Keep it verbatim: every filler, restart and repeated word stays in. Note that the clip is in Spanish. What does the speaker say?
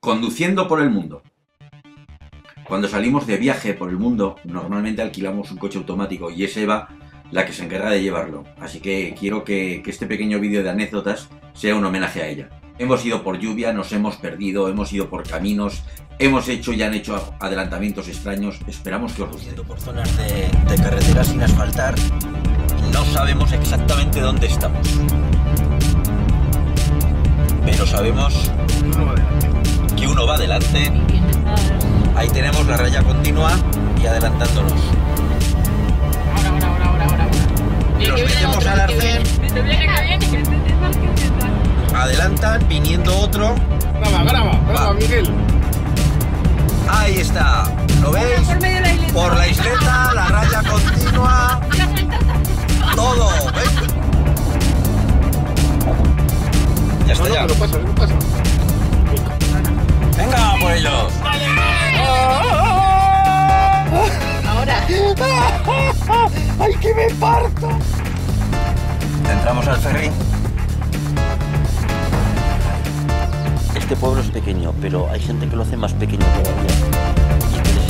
Conduciendo por el mundo. Cuando salimos de viaje por el mundo, normalmente alquilamos un coche automático y es Eva la que se encarga de llevarlo. Así que quiero que, que este pequeño vídeo de anécdotas sea un homenaje a ella. Hemos ido por lluvia, nos hemos perdido, hemos ido por caminos, hemos hecho y han hecho adelantamientos extraños. Esperamos que os guste. Por zonas de, de carretera sin asfaltar, no sabemos exactamente dónde estamos. Pero sabemos que uno va adelante. Ahí tenemos la raya continua y adelantándonos. Ahora, ahora, ahora, ahora, ahora. Los metemos al arcén. Adelantan, viniendo otro. Graba, graba, graba, Miguel. Ahí está. ¿Lo veis? Por la isleta, la raya continua. Todo, ¿veis? Ya está, ya. Venga, por ellos. Ahora. ¡Ay, que me parto! Entramos al ferry. Este pueblo es pequeño, pero hay gente que lo hace más pequeño todavía.